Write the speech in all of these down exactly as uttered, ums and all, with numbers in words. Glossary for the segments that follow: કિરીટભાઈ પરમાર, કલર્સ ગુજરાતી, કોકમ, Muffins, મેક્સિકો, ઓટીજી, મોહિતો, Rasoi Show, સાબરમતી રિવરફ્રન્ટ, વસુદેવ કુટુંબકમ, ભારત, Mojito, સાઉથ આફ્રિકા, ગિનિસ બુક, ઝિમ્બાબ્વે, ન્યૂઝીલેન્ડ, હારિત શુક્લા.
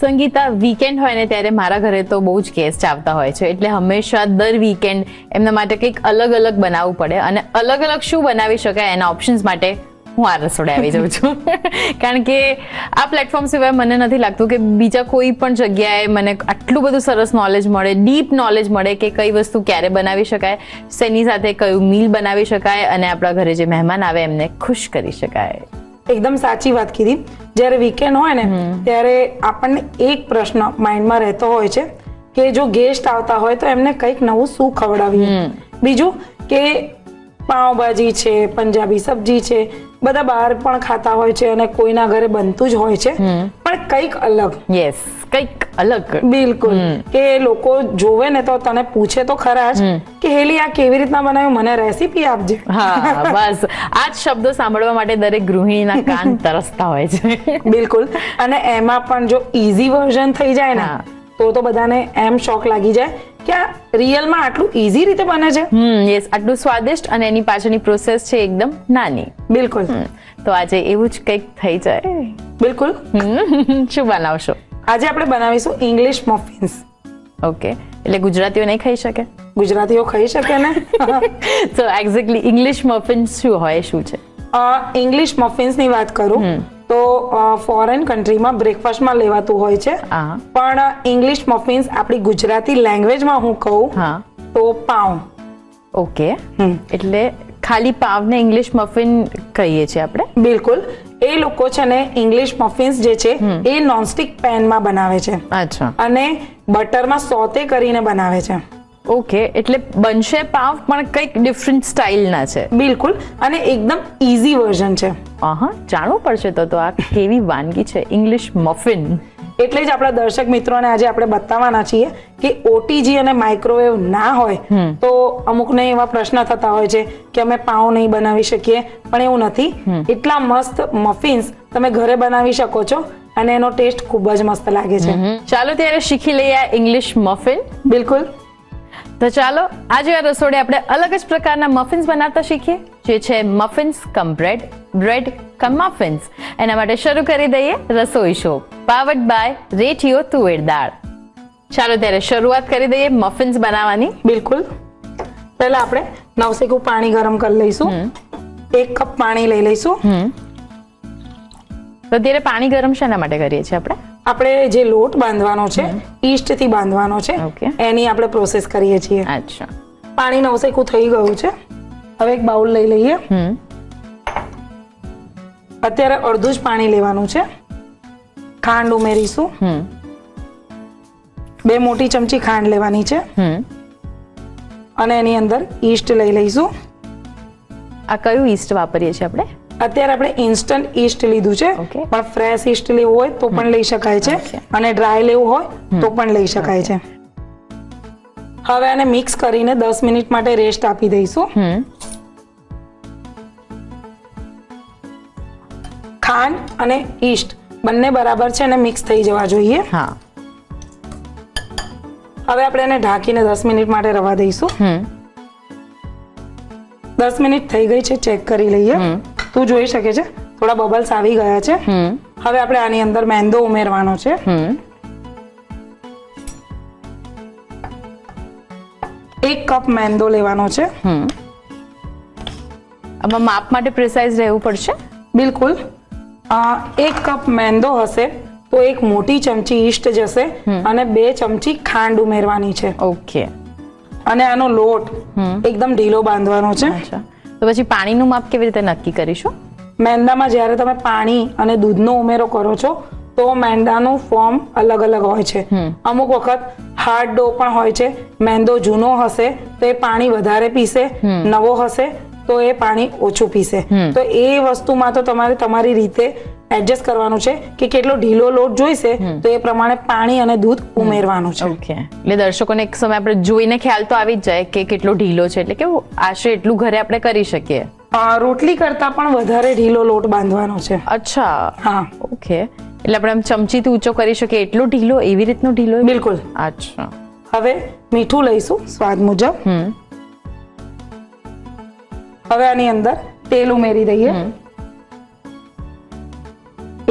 Sangeeta weekend होय ने त्यारे मारा घरे तो बहुज गेस्ट आवता होय छे એટલે હંમેશા દર વીકેન્ડ એમના માટે કંઈક અલગ અલગ બનાવવું પડે અને અલગ અલગ શું બનાવી શકાય એના ઓપ્શન્સ માટે હું આ રસોડે આવી જાઉં છું કારણ કે આ પ્લેટફોર્મ સિવાય મને નથી લાગતું કે બીજા કોઈ પણ જગ્યાએ મને આટલું બધું સરસ નોલેજ મળે, ડીપ નોલેજ મળે કે કઈ વસ્તુ ક્યારે બનાવી શકાય, સેની સાથે કયું મીલ બનાવી શકાય અને આપણા ઘરે જે મહેમાન આવે એમને ખુશ કરી શકાય। एकदम साची बात की थी। जय वीकेंड होय ने त्यारे आपने एक प्रश्न माइंड में रहता होय छे के जो गेस्ट आता होय तो एमने कईक नवुं शुं खवडावीए। बीजू के पावभाजी छे, पंजाबी सब्जी छे, बधा बहार पण खाता होय छे अने कोईना घरे बनतुं ज होय छे पण कईक अलग। यस, कईक अलग बिल्कुल के लोको जोवे ने तो तने पूछे तो खरा ज के हेली आ केवी रीतना बनाव्यो मने रेसिपी आपजे। हां बस आज शब्दो सांभळवा माटे दरेक गृहिणीना कान तरसता होय छे। बिल्कुल अने एमा पण जो इजी वर्जन थई जाय ना तो तो बधाने एम शॉक लागी जाय क्या रियल में आटलू इजी रीते बने छे। हम्म यस आटलू स्वादिष्ट अने एनी पाछळनी प्रोसेस छे एकदम नानी। बिल्कुल तो आजे एवुं ज કંઈક થઈ જાય। बिल्कुल શું બનાવશો? આજે આપણે બનાવીશું ઇંગ્લિશ મફિન્સ। ઓકે એટલે ગુજરાતીઓ નહીં ખાઈ શકે, ગુજરાતીઓ ખાઈ શકે ને। તો એક્ઝેક્ટલી ઇંગ્લિશ મફિન્સ શું હોય, શું છે? અ ઇંગ્લિશ મફિન્સ ની વાત કરું તો ફોરેન કન્ટ્રીમાં બ્રેકફાસ્ટમાં લેવાતું હોય છે, પણ ઇંગ્લિશ મફિન્સ આપણી ગુજરાતી લેંગ્વેજમાં હું કહું તો પાઉં। ઓકે એટલે ખાલી પાઉંને ઇંગ્લિશ મફિન કહીએ છીએ આપણે। બિલકુલ ए लोको छने इंग्लिश मफिन्स जे छे ए नॉनस्टिक पैन में बनावे छे। अच्छा अने बटर में सौते करीने बनावे छे। ओके એટલે બનશે પાવ પણ કઈક ડિફરન્ટ સ્ટાઇલ ના છે। બિલકુલ અને એકદમ ઈઝી વર્ઝન છે। આહા જાણવું પડશે તો તો આ કેવી વાનગી છે ઇંગ્લિશ મફિન। એટલે જ આપણા દર્શક મિત્રોને આજે આપણે બતાવવાના છીએ કે ઓટીજી અને માઇક્રોવેવ ના હોય તો અમુકને એવા પ્રશ્ન થતા હોય છે કે અમે પાઉં નહીં બનાવી શકીએ, પણ એવું નથી। એટલા મસ્ત મફિન્સ તમે ઘરે બનાવી શકો છો અને એનો ટેસ્ટ ખૂબ જ મસ્ત લાગે છે। ચાલો ત્યારે શીખી લઈએ ઇંગ્લિશ મફિન। બિલકુલ તો ચાલો આજે આ રસોડે આપણે અલગ જ પ્રકારના મફિન્સ બનાવતા શીખીએ જે છે muffins cum bread, bread cum muffins. એના માટે શરૂ કરી દઈએ રસોઈ શો पावर्ड बाय रेटियो तुवेर दाळ। चलो त्यारे शुरुआत करी दईए मफिन्स बनावानी। बिल्कुल पहला आपणे नवसेकू पाणी गरम कर लईशु। एक कप पाणी लई लईशु। तो त्यारे पाणी गरम शेना माटे करीए छे आपणे? आपणे जे लोट बांधवानो छे ईस्ट थी बांधवानो छे एनी आपणे प्रोसेस करीए छीए। अच्छा पाणी नवसेकू थई गयुं छे, हवे एक बाउल लई लईए। अत्यारे अर्धुं ज पाणी लेवानुं छे। खांड उमेरीशु। बे मोटी चमची खांड लेवानी छे अने एनी अंदर ईस्ट लई लईशु। आ कयो ईस्ट वापरीए छे आपणे? અત્યારે આપણે ઇન્સ્ટન્ટ ઈસ્ટ લીધું છે, પણ ફ્રેશ ઈસ્ટ લેવું હોય તો પણ લઈ શકાય છે અને ડ્રાય લેવું હોય તો પણ લઈ શકાય છે। હવે આને મિક્સ કરીને દસ મિનિટ માટે રેસ્ટ આપી દઈશું। ખાંડ અને ઈસ્ટ બંને બરાબર છે અને મિક્સ થઈ જવા જોઈએ। હા હવે આપણે એને ઢાંકીને દસ મિનિટ માટે રવા દઈશું। દસ મિનિટ થઈ ગઈ છે, ચેક કરી લઈએ। તું જોઈ શકે છે થોડા બબલ્સ આવી ગયા છે। હવે આપણે આની અંદર મેંદો ઉમેરવાનો છે। એક કપ મેંદો લેવાનો છે। આમાં માપ માટે પ્રિસાઇઝ રહેવું પડશે। બિલકુલ एक कप मेंदो हसे तो एक मोटी चमची ईस्ट जसे अने बे चमची खांड उमेरवानी छे। ओके अने आनो लोट एकदम ढीलो बांधवानो छे। अच्छा तो पछी पाणीनुं माप केवी रीते नक्की करीशुं? मेंदामां ज्यारे तमे पाणी अने दूधनो उमेरो करो छो तो मेंदानुं फॉर्म अलग अलग होय छे। अमुक वखत हार्ड डो पण होय छे। मेंदो जूनो हसे तो ए पाणी वधारे पीसे, नवो हसे तो ये पानी ओछू पीसे। तो ये वस्तु में तो तमारे तमारी रीते एडजस्ट करवानुं छे कि केटलो ढीलो लोट जोईशे तो ये प्रमाणे पानी अने दूध उमेरवानुं छे। ओके એટલે દર્શકોને એક સમય આપણે જોઈને ખ્યાલ તો આવી જ જાય કે કેટલો ઢીલો છે, એટલે કે આશરે એટલું ઘરે આપણે કરી શકીએ। રોટલી કરતા પણ વધારે ઢીલો લોટ બાંધવાનો છે। અચ્છા હા ઓકે એટલે આપણે આમ ચમચીથી ઊંચો કરી શકીએ એટલો ઢીલો, એવી રીતનો ઢીલો। બિલકુલ અચ્છા હવે મીઠું લઈશું સ્વાદ મુજબ। હવે આની અંદર તેલ ઉમેરી દઈએ।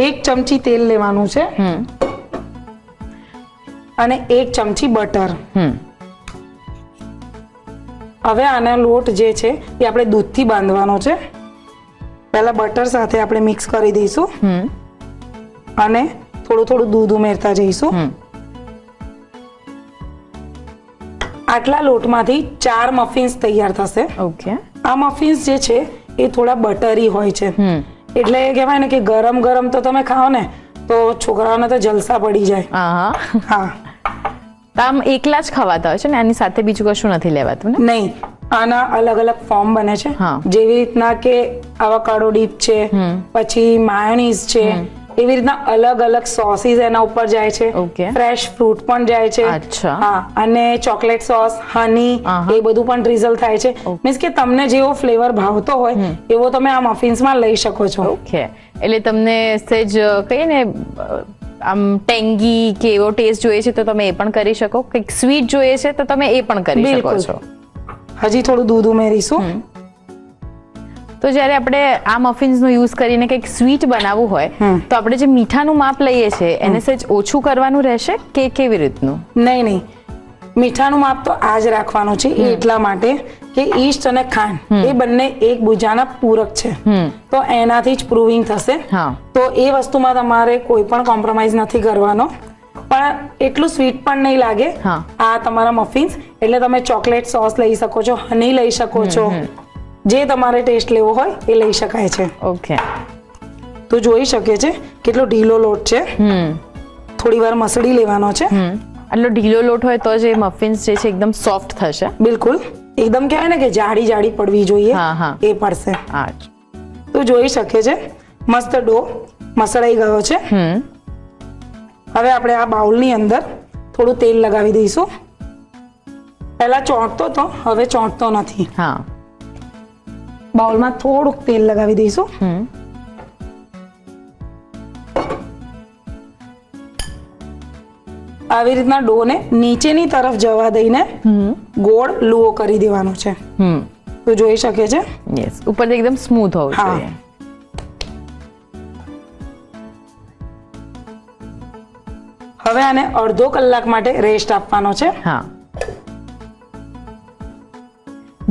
એક ચમચી તેલ લેવાનું છે। અને एक चमची बटर। हवे आना लोट जे छे ए आपणे दूध थी बांधवानो छे। पहला बटर साथे आपणे मिक्स करी दईशु अने थोड़ू थोड़ू दूध उमेरता जईशु। आटला लोट मांथी चार मफिन्स तैयार थशे। ओके, आ मफिन्स जे छे ए थोड़ा बटरी होय छे એટલે કહેવાય ને કે ગરમ ગરમ તો તમે ખાઓ ને તો છોકરાઓને તો જલસા પડી જાય। હા હા, તમ એકલા જ ખવાતા હોય છે ને, આની સાથે બીજું કશું નથી લેવાતું ને? નહીં, આના અલગ અલગ ફોર્મ બને છે, જેવી રીતના કે આવાકાડો ડીપ છે, પછી માયોનીઝ છે, એવી રીતના અલગ અલગ સોસીસ એના ઉપર જાય છે, ફ્રેશ ફ્રૂટ પણ જાય છે। અચ્છા, હા, અને ચોકલેટ સોસ, હની, એ બધું પણ ડ્રિઝલ થાય છે। મીન્સ કે તમને જેવો ફ્લેવર ભાવતો હોય એવો તમે આ મફિન્સમાં લઈ શકો છો। ઓકે, એટલે તમને સેજ કહીએ ને આમ ટેંગી કે એવો ટેસ્ટ જોઈએ છે તો તમે એ પણ કરી શકો, કે સ્વીટ જોઈએ છે તો તમે એ પણ કરી શકો છો। હજી થોડું દૂધ ઉમેરીશું। तो जब आपणे आ मफिन्स नो यूज करीने के एक स्वीट बनावू होय तो आपणे जे मीठानुं माप लईए छे एने सेज ओछुं करवानुं रहेशे के केवी रीतनुं? नहीं नहीं, मीठानुं माप तो आज राखवानुं छे, एटला माटे के ईस्ट अने खांड ए बन्ने एकबीजाना पूरक छे, तो एनाथी ज प्रूविंग थशे। तो ए वस्तुमां तमारे कोई पण कॉम्प्रोमाइज नथी करवानो, पण एटलुं स्वीट पण नहीं लागे। आ तमारा मफिन्स एटले तमे चॉकलेट सॉस लई शको छो, हनी लई शको छो, જે તમારે ટેસ્ટ લેવો હોય એ લઈ શકાય છે। ઓકે, તો જોઈ શકે છે કેટલો ઢીલો લોટ છે। હમ, થોડીવાર મસળી લેવાનો છે। આટલો ઢીલો લોટ હોય તો જે મફિન્સ જે છે એકદમ સોફ્ટ થશે। બિલકુલ, એકદમ કહેવાય ને કે જાડી જાડી પડવી જોઈએ। હા હા, એ પડશે। હા, તો જોઈ શકે છે મસ્ત ડો મસળાઈ ગયો છે। હમ, હવે આપણે આ બાઉલની અંદર થોડું તેલ લગાવી દઈશું। પહેલા ચોંટતો તો, હવે ચોંટતો નથી। હા, बाउल में थोड़ा तेल लगा दईशू। आवी रीतना डो ने नीचे नी तरफ जवा दईने गोल लुओ करी देवानो छे। तो जोई शके छे। यस, ऊपर एकदम स्मूथ होवो જોઈએ। हवे आने अर्धो कलाक माटे रेस्ट आपवानो छे। हाँ,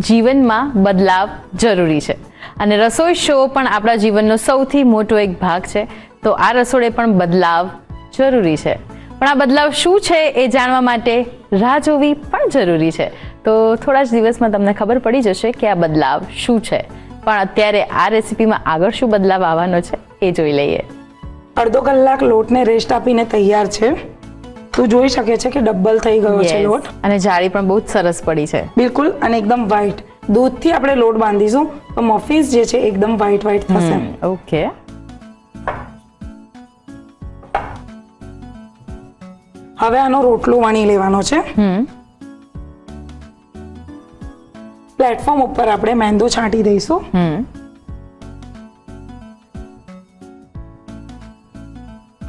जीवन में बदलाव जरूरी है और रसोई शो पण आपड़ा जीवन नो सौथी मोटो एक भाग है, तो आ रसोड़े पण बदलाव जरूरी है। पण आ बदलाव शू है ए जाणवा माटे राह जोवी पण जरूरी है। तो थोड़ा ज दिवस में तमने खबर पड़ी जशे कि आ बदलाव शू है, पण अत्यारे आ रेसिपी में आगळ शू बदलाव आववानो छे ए जोई लईए। अर्धो कलाक लोट ने रेस्ट आपीने तैयार है। तो જોઈ શકે છે કે ડબલ થઈ ગયો છે લોટ અને જાળી પણ બહુ સરસ પડી છે। બિલકુલ, અને એકદમ વ્હાઈટ દૂધ થી આપણે લોટ બાંધીશું તો મફિન્સ જે છે એકદમ વ્હાઈટ વ્હાઈટ થશે। ઓકે, હવે આનો રોટલો વણી લેવાનો છે। પ્લેટફોર્મ ઉપર આપણે મેંદો છાંટી દઈશું।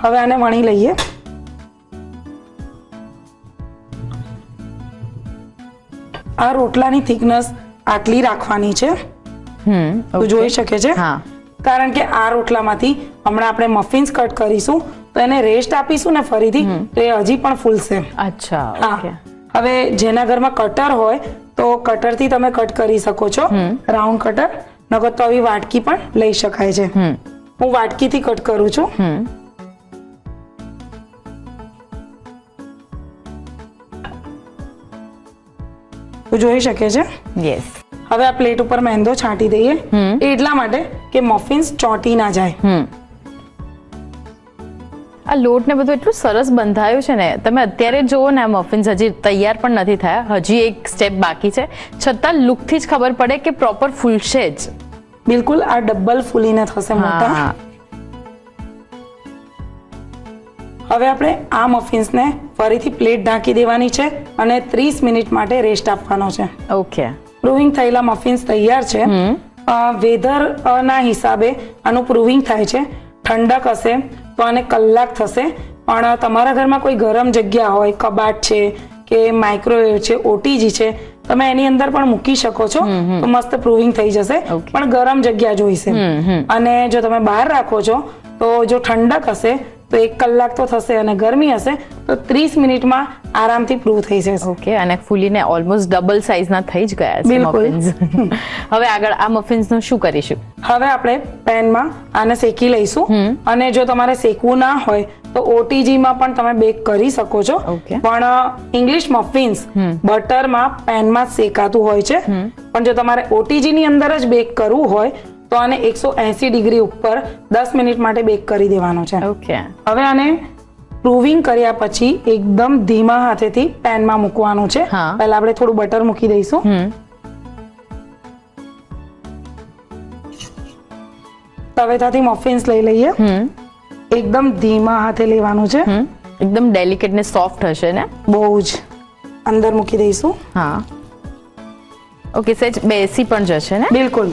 હવે આને વણી લઈએ। आ रोटलानी थिकनेस आटली राखवानी छे। हम्म, तो जोई शके छे। हां, कारण के आ रोटलामांथी हमणा आपणे मफिन्स कट करीशुं तो एने रेस्ट आपीशुं ने फरीथी तो ए हजी पण फूलशे। अच्छा, ओके। हवे जेना घरमां कटर होय तो कटरथी तमे कट करी शको छो, राउंड कटर, नगर तो आवी वाटकी पण लई शकाय छे। हूं वाटकीथी कट करू छुं। हम्म, જોઈ શકે છે। યસ, હવે આ પ્લેટ ઉપર મેંદો છાંટી દઈએ એટલા માટે કે મફિન્સ ચોટી ના જાય। આ લોટ ને બધું એટલું સરસ બંધાયું છે ને, તમે અત્યારે જોવો ને આ મફિન્સ હજી તૈયાર પણ નથી થયા, હજી એક સ્ટેપ બાકી છે, છતાં લુક થી જ ખબર પડે કે પ્રોપર ફૂલશે જ। બિલકુલ, આ ડબલ ફૂલીને થશે મોટા। હવે આપણે આ મફિન્સને ફરીથી પ્લેટ ઢાંકી દેવાની છે અને ત્રીસ મિનિટ માટે રેસ્ટ આપવાનો છે। ઓકે, પ્રૂવિંગ થયેલા મફિન્સ તૈયાર છે। વેધર ના હિસાબે આનું પ્રૂવિંગ થાય છે। ઠંડક હશે તો આને કલાક થશે, પણ તમારા ઘરમાં કોઈ ગરમ જગ્યા હોય, કબાટ છે કે માઇક્રોવેવ છે, ઓટીજી છે, તમે એની અંદર પણ મૂકી શકો છો તો મસ્ત પ્રૂવિંગ થઈ જશે, પણ ગરમ જગ્યા જોઈશે। અને જો તમે બહાર રાખો છો તો જો ઠંડક હશે તો एक कलाक तो थशे, गर्मी हशे तो तीस मिनिट में आराम थी प्रूव थई जशे। ओके अने फुलीने ऑलमोस्ट डबल साइज ना थई ज गया छे मफिन्स। હવે આગળ આ મફિન્સ નું શું કરીશું? હવે આપણે પેન માં આને શેકી લઈશું અને જો તમારે શેકવું ના હોય तो ओटीजी में पण तमे बेक करी सको छो। पण इंग्लिश मफिन्स बटर में पेन में शेकातुं होय छे, पण जो तमारे ओटीजी नी अंदर ज बेक करवुं होय तो आने एक सौ अस्सी डिग्री उपर दस मिनिट माटे बेक करी देवानो छे। ओके हवे आने प्रूविंग कर्या पछी एकदम धीमा हाथेथी पेन में मूकवानुं छे। पहेला आपणे थोडुं बटर मूकी दईशुं। तवेथाथी मफिन्स लई लईए, एकदम धीमा हाथे लेवानुं छे, एकदम डेलिकेट ने सॉफ्ट हशे ने बहुज। अंदर मुकी देशुं। हां ओके सेज बेसी पण जशे ने बिल्कुल,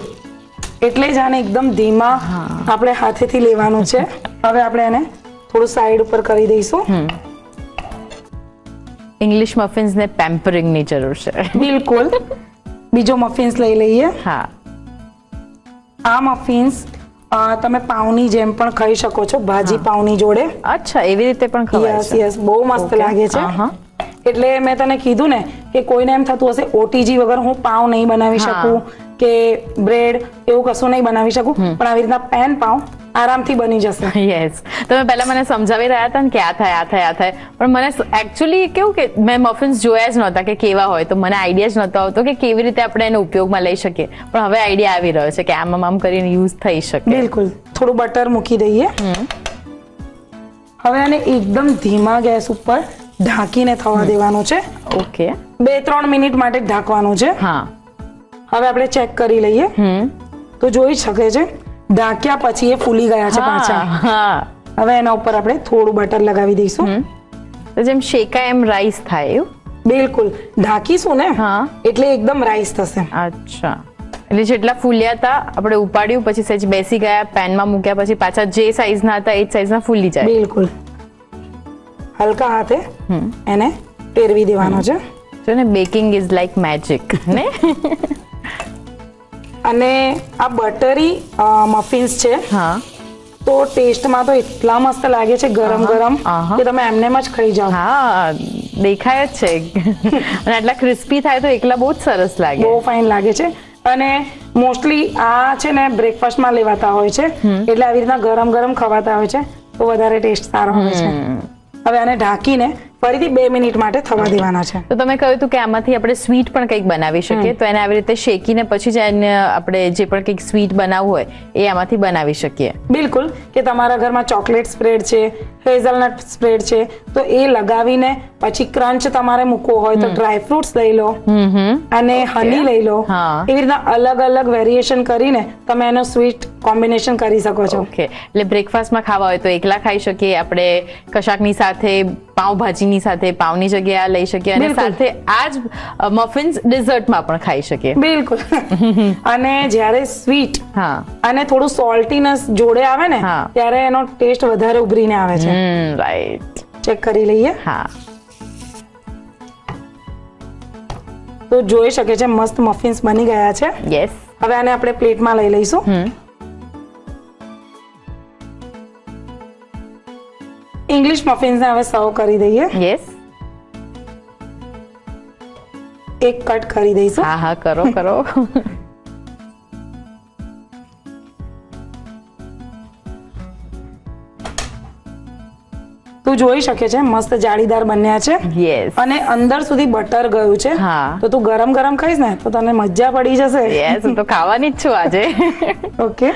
એટલે જ આને એકદમ ધીમા આપણે હાથેથી લેવાનું છે। હવે આપણે આને થોડું સાઈડ ઉપર કરી દઈશું। ઇંગ્લિશ મફિન્સ ને પેમ્પરિંગ ની જરૂર છે બિલકુલ। બીજો મફિન્સ લઈ લઈએ। હા આ મફિન્સ તમે પાઉની જેમ પણ ખાઈ શકો છો, ભાજી પાઉની જોડે। અચ્છા એવી રીતે પણ ખવાય છે। યસ યસ બહુ મસ્ત લાગે છે। હા એટલે મેં તને કીધું ને કે કોઈને એમ થતું હશે ઓટીજી વગર હું પાઉ નહીં બનાવી શકું કે બ્રેડ એવું કશું નહીં બનાવી શકું, પણ આવી રીતના પેન પાઉ આરામથી બની જશે। યસ તમે પહેલા મને સમજાવી રહ્યા હતા ને કે આ થાય આ થાય આ થાય, પણ મને એક્ચ્યુઅલી કેવું કે મેં મફિન્સ જોયા જ નહોતા કે કેવા હોય, તો મને આઈડિયા જ નહોતો આવતો કે કેવી રીતે આપણે એનો ઉપયોગમાં લઈ શકીએ, પણ હવે આઈડિયા આવી રહ્યો છે કે આમાં આમ કરીને યુઝ થઈ શકે। બિલકુલ થોડું બટર મૂકી દઈએ। હવે આને એકદમ ધીમા ગેસ ઉપર ઢાંકીને થવા દેવાનું છે। ઓકે બે ત્રણ મિનિટ માટે ઢાંકવાનું છે। હા હવે આપણે ચેક કરી લઈએ। હમ તો જોઈ શકે છે ઢાંક્યા પછી એ ફૂલી ગયા છે પાછા। હા હવે એના ઉપર આપણે થોડું બટર લગાવી દઈશું તો જેમ શેકાય એમ રાઈસ થાય। બિલકુલ ઢાંકીશું ને હા એટલે એકદમ રાઈસ થશે। અચ્છા એટલે જેટલા ફૂલ્યા હતા આપણે ઉપાડ્યું પછી સેજ બેસી ગયા, પેનમાં મૂક્યા પછી પાછા જે સાઈઝના હતા એ જ સાઈઝના ફૂલી જાય। બિલકુલ हल्का हाथे एने पेरवी देवानो छे। जो ने बेकिंग इज लाइक मैजिक ने। अने आ बटरी मफिन्स छे। हां तो टेस्ट में तो इतना मस्त लगे छे गरम गरम कि तमे एमने मच खाई जाओ। हां देखाय छे अने એટલા ક્રિસ્પી થાય તો એકલા બહુ સરસ લાગે, બહુ ફાઇન લાગે છે। અને મોસ્ટલી આ છે ને બ્રેકફાસ્ટ માં લેવાતા હોય છે એટલે આવી રીતના ગરમ ગરમ ખવાતા હોય છે તો વધારે ટેસ્ટ સારો આવે છે। હવે આને ઢાંકીને ફરીથી બે મિનિટ માટે થવા દેવાના છે। તો તમે કહ્યું હતું કે આમાંથી આપણે સ્વીટ પણ કંઈક બનાવી શકીએ, તો એને આવી રીતે શેકીને પછી જ આપણે જે પણ કંઈક સ્વીટ બનાવવું હોય એ આમાંથી બનાવી શકીએ। બિલકુલ કે તમારા ઘરમાં ચોકલેટ સ્પ્રેડ છે, હેઝલનટ સ્પ્રેડ છે તો એ લગાવીને પછી ક્રંચ તમારે મૂકવો હોય તો ડ્રાય ફ્રૂટ્સ લઈ લો અને હની લઈ લો, એવી રીતના અલગ અલગ વેરીએશન કરીને તમે એનો સ્વીટ કોમ્બિનેશન કરી શકો છો। ઓકે એટલે બ્રેકફાસ્ટમાં ખાવા હોય તો એકલા ખાઈ શકીએ, આપણે કશાકની સાથે પાઉભાજી ની સાથે પાઉની જગ્યા લઈ શકીએ અને સાથે આજ મફિન્સ ડિઝર્ટમાં પણ ખાઈ શકીએ। બિલકુલ અને જ્યારે સ્વીટ હા અને થોડું સોલ્ટીનેસ જોડે આવે ને ત્યારે એનો ટેસ્ટ વધારે ઉભરીને આવે છે। રાઈટ ચેક કરી લઈએ। હા તો જોઈ શકે છે મસ્ત મફિન્સ બની ગયા છે। યસ હવે આને આપણે પ્લેટમાં લઈ લઈશું। इंग्लिश मफिन्स ने हवे सर्व करी दईए। यस एक कट करी दईशु। हां हां करो करो। तू જોઈ શકે છે મસ્ત જાળીદાર બન્યા છે। યસ અને અંદર સુધી બટર ગયું છે। હા તો તું ગરમ ગરમ ખાઈશ ને તો તને મજા પડી જશે। યસ તો ખાવાની જ છું આજે। ઓકે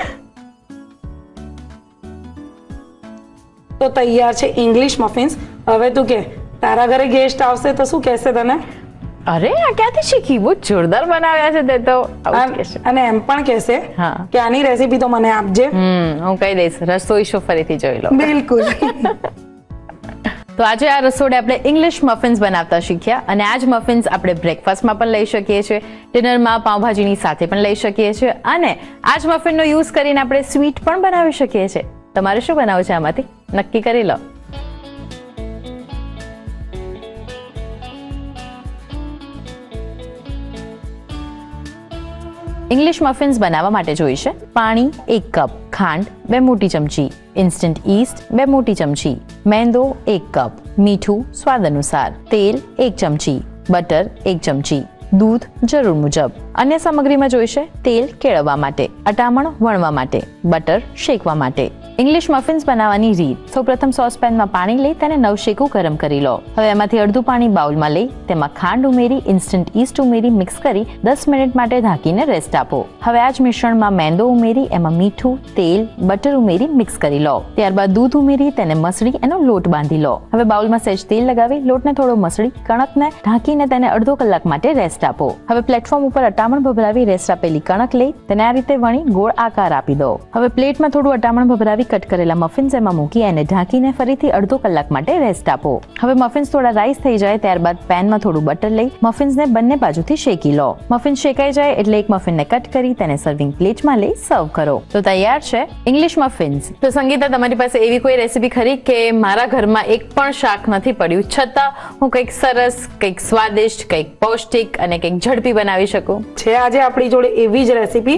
तो तैयार है इंग्लिश मफिन्स। हवे तू के तारा घरे गेस्ट आवशे तो शू कहेशे तने? अरे आ क्यांथी शीखी, बहुत जोरदार बनाव्या छे ते तो आउट कहेशे अने एम पण कहेशे के आनी रेसिपी तो मने आपजे। हूं हूं कही दईश रसोई शो फरीथी जोई लो। बिल्कुल तो आज आ रसोड़े अपने इंग्लिश मफिन्स बनावता शीख्या और आज मफिन्स अपने ब्रेकफास्ट में लई शकीए छे, डिनर में पावभाजी नी साथे पण लई शकीए छे अने आज मफिन नो यूज करीने अपने स्वीट पण बनावी शकीए छे। તમારે શું બનાવવું છે આમાંથી નક્કી કરી લો। ઇંગ્લિશ મફિન્સ બનાવવા માટે જોઈશે પાણી એક કપ, ખાંડ બે મોટી ચમચી, इंस्टेंट ईस्ट बे मोटी चमची, मैदो एक कप, मीठू स्वाद अनुसार, तेल एक चमची, बटर एक चमची, दूध जरूर मुजब। अन्य सामग्री में जोईशे तेल केळववा माटे, अटामण वणवा माटे, बटर शेकवा माटे। इंग्लिश मफिन्स बनावવાની રીત। સૌપ્રથમ સોસપેનમાં પાણી લઈ તેને નવશેકું ગરમ કરી લો। હવે એમાંથી અડધું પાણી બાઉલમાં લઈ તેમાં ખાંડ ઉમેરી ઇન્સ્ટન્ટ ઈસ્ટ ઉમેરી મિક્સ કરી દસ મિનિટ માટે ઢાંકીને રેસ્ટ આપો। હવે આ જ મિશ્રણમાં મેંદો ઉમેરી એમાં મીઠું, તેલ, બટર ઉમેરી મિક્સ કરી લો। ત્યારબાદ દૂધ ઉમેરી તેને મસળી એનો લોટ બાંધી લો। હવે બાઉલમાં સેજ તેલ લગાવી લોટને થોડો મસળી કણકને ઢાંકીને તેને અડધો કલાક માટે રેસ્ટ આપો। હવે પ્લેટફોર્મ ઉપર અટામણ ભભરાવી રેસ્ટ આપેલી કણક લઈ તેને આ રીતે વણી ગોળ આકાર આપી દો। હવે પ્લેટમાં થોડું અટામણ ભભરાવી कट करेला मफिन्स एमां मूकी अने ढांकीने फरीथी अर्धो कलाक माटे रेस्ट आपो। हवे मफिन्स थोड़ा राइस थई जाए त्यारबाद पेन में थोड़ुं बटर लई मफिन्सने बंने बाजुथी शेकी लो। मफिन्स शेकाई जाए एटले एक मफिनने कट करी तेने सर्विंग प्लेट में लई सर्व करो। तो तैयार छे इंग्लिश मफिन्स। तो संगीता, तमारी पासे एवी कोई रेसिपी खरी के मारा घरमां एक पण शाक नथी पड्युं छतां हुं कंईक सरस, कंईक स्वादिष्ट, कंईक पौष्टिक अने कंईक झडपी बनावी शकूं? छे आजे आपणी जोडे एवी ज रेसिपी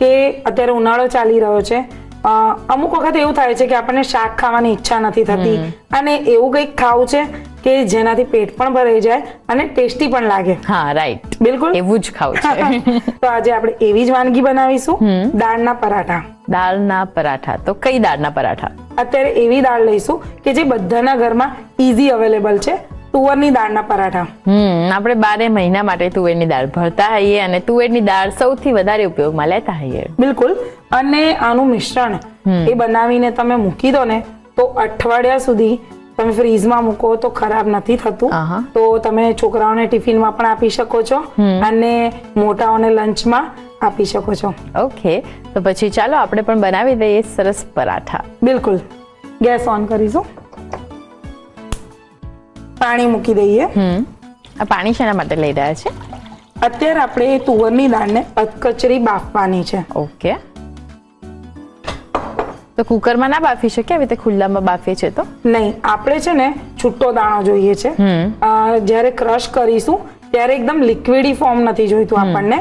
के अत्यारे उनाळो चाली रह्यो छे। अमुक वखत एवुं थाय छे के आपणे शाक खावानी इच्छा नथी थती अने एवुं कंईक खावुं छे के जेनाथी पेट पण भराई जाय अने टेस्टी पण लागे। हां राइट, बिलकुल एवुं ज खावुं छे। तो आजे आपणे एवी ज वानगी बनावीशुं, दाळना पराठा। दाळना पराठा, तो कई दाळना पराठा? अत्यारे एवी दाळ लईशुं के जे बधाना घरमां ईझी अवेलेबल छे, तुवरनी दाळना पराठा। हम्म आपणे बारे महीना माटे तुवरनी दाळ भरता हईए अने तुवरनी दाळ सौथी वधारे उपयोगमां लेता हईए। बिलकुल। अने आनु मिश्रण ए बनावीने तमे मूकी दो ने तो अठवाडिया सुधी तमे फ्रीज में मूको तो खराब नथी थतुं। तो तमे छोकराओने टिफिन में पण आपी शको छो अने मोटाओने लंच में आपी शको छो। ओके, तो पछी चालो आपणे पण बनावी दईए सरस पराठा। बिलकुल। गैस ऑन करीशुं, पाणी मूकी दईए। आ पाणी शेना माटे लई रह्या छे? अत्यारे आपणे तुवरनी दाळने अधकचरी बाफवानी छे। ओके, तो कुकर में ना बाफी शके, अभी ते खुला में बाफीए छे तो नहीं। आपणे छे ने छूटो दाणो जोईए छे। ज्यारे क्रश करीशुं त्यारे एकदम लिक्विडी फॉर्म नथी जोईतो आपणने,